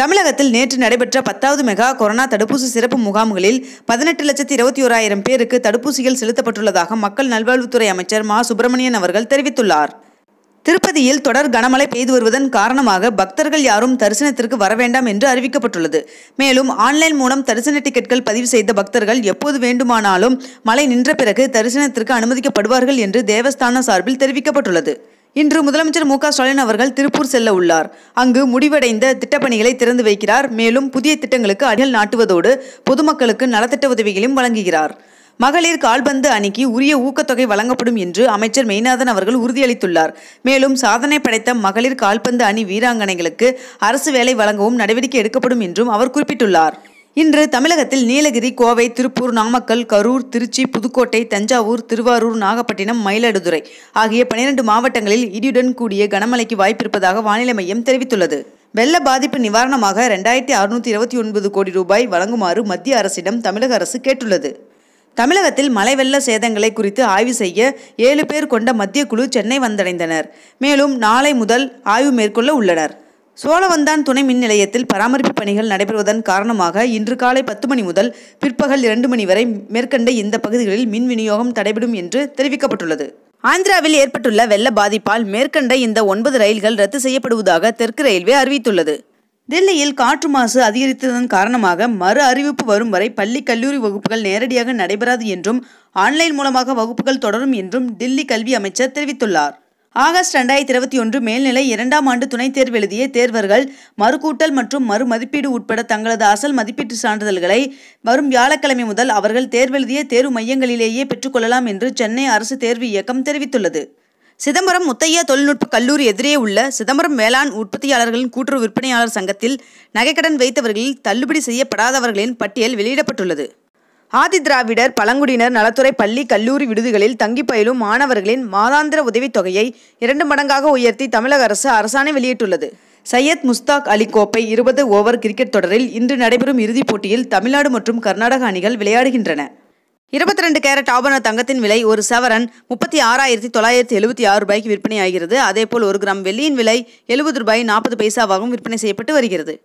தமிழகத்தில் நேற்று நடைபெற்ற 10வது மெகா கொரோனா தடுப்பூசி சிறப்பு முகாம்களில் 18,21,000 பேருக்கு தடுப்பூசிகள் செலுத்தப்பட்டுள்ளதாக மக்கள் நல்வாழ்வுத்துறை அமைச்சர் மா சுப்பிரமணியன் அவர்கள் தெரிவித்துள்ளார். திருப்பதியில் தொடர் கனமழை பெய்து வருவதன் காரணமாக பக்தர்கள் யாரும் தரிசனத்திற்கு வர வேண்டாம் என்று அறிவிக்கப்பட்டுள்ளது. மேலும் ஆன்லைன் மூலம் தரிசன டிக்கெட்கள் பதிவு செய்த பக்தர்கள் எப்போது வேண்டுமானாலும் மழை நின்ற பிறகு தரிசனத்திற்கு அனுமதிக்கப்படுவார்கள் என்று தேவஸ்தான சார்பில் தெரிவிக்கப்பட்டுள்ளது. இன்று முதலமைச்சர் மு.க.ஸ்டாலின் அவர்கள் திருப்பூர் செல்ல உள்ளார். அங்கு முடிவடைந்த திட்டப்பணிகளை திறந்து வைக்கிறார். மேலும் புதிய திட்டங்களுக்கு அடிக்கல் நாட்டுவதோடு பொதுமக்களுக்கு நலத்திட்ட உதவிகளையும் வழங்குகிறார். மகளிர் கால்பந்து அணிக்கு உரிய ஊக்கத்தொகை வழங்கப்படும் என்று அமைச்சர் மெய்நாதன் அவர்கள் உறுதியளித்துள்ளார். மேலும் சாதனை படைத்த மகளிர் கால்பந்து அணி வீராங்கனைகளுக்கு அரசு வேலை வழங்கவும் நடவடிக்கை எடுக்கப்படும் என்றும் அவர் குறிப்பிட்டுள்ளார். இன்று தமிழகத்தில் நீலகிரி, கோவை, திருப்பூர், நாமக்கல், கரூர், திருச்சி, புதுக்கோட்டை, தஞ்சாவூர், திருவாரூர், நாகப்பட்டினம், மயிலாடுதுறை ஆகிய 12 மாவட்டங்களில் இடியுடன் கூடிய கனமழைக்கு வாய்ப்பிருப்பதாக வானிலை மையம் தெரிவித்துள்ளது. வெள்ள பாதிப்பு நிவாரணமாக 2629 கோடி ரூபாய் வழங்குமாறு மத்திய அரசிடம் தமிழக அரசு கேட்டுள்ளது. தமிழகத்தில் மழை வெள்ள சேதங்களை குறித்து ஆய்வு செய்ய 7 பேர் கொண்ட மத்திய குழு சென்னை வந்தடைந்தனர். மேலும் நாளை முதல் ஆய்வு மேற்கொள்ள உள்ளனர். சோழவந்தான் துணை மின் நிலையத்தில் பராமரிப்பு பணிகள் நடைபெறுவதன் காரணமாக இன்று காலை 10 மணி முதல் பிற்பகல் 2 மணி வரை மேற்கண்ட இந்த பகுதிகளில் மின் விநியோகம் தடைபடும் என்று தெரிவிக்கப்பட்டுள்ளது. ஆந்திராவில் ஏற்பட்டுள்ள வெள்ள பாதிப்பால் மேற்கண்ட இந்த 9 ரயில்கள் ரத்து செய்யப்படுவதாக தெற்கு ரயில்வே அறிவித்துள்ளது. டெல்லியில் காற்று மாசு அதிகரித்ததன் காரணமாக மறு அறிவிப்பு வரும் வரை பள்ளி கல்லூரி வகுப்புகள் நேரடியாக நடைபெறாது என்றும் ஆன்லைன் மூலமாக வகுப்புகள் தொடரும் என்றும் டெல்லி கல்வி அமைச்சர் தெரிவித்துள்ளார். ஆகஸ்ட் 2021 மேல்நிலை 2ஆம் ஆண்டு துணைத் தேர்வு எழுதிய தேர்வர்கள் மறுகூட்டல் மற்றும் மறுமதிப்பீடு உட்பட தங்களது அசல் மதிப்பீட்டு சான்றிதழ்களை வரும் வியாழக்கிழமை முதல் அவர்கள் தேர்வெழுதிய தேர்வு மையங்களிலேயே பெற்றுக்கொள்ளலாம் என்று சென்னை அரசு தேர்வு இயக்கம் தெரிவித்துள்ளது. சிதம்பரம் முத்தையா தொழில்நுட்ப கல்லூரி எதிரே உள்ள சிதம்பரம் வேளாண் உற்பத்தியாளர்களின் கூட்டுறவு விற்பனையாளர் சங்கத்தில் நகைக்கடன் வைத்தவர்களில் தள்ளுபடி செய்யப்படாதவர்களின் பட்டியல் வெளியிடப்பட்டுள்ளது. ஆதி திராவிடர் பழங்குடியினர் நலத்துறை பள்ளி கல்லூரி விடுதிகளில் தங்கி பயிலும் மாணவர்களின் மாதாந்திர உதவித்தொகையை 2 மடங்காக உயர்த்தி தமிழக அரசு அரசாணை வெளியிட்டுள்ளது. சையத் முஸ்தாக் அலி கோப்பை 20 ஓவர் கிரிக்கெட் தொடரில் இன்று நடைபெறும் இறுதிப் போட்டியில் தமிழ்நாடு மற்றும் கர்நாடக அணிகள் விளையாடுகின்றன. 22 கேரட் ஆபண தங்கத்தின் விலை ஒரு சவரன் 36,976 ரூபாய்க்கு விற்பனையாகிறது. அதேபோல் 1 கிராம் வெள்ளியின் விலை 70 ரூபாய் 40 பைசாவாகவும் விற்பனை செய்யப்பட்டு வருகிறது.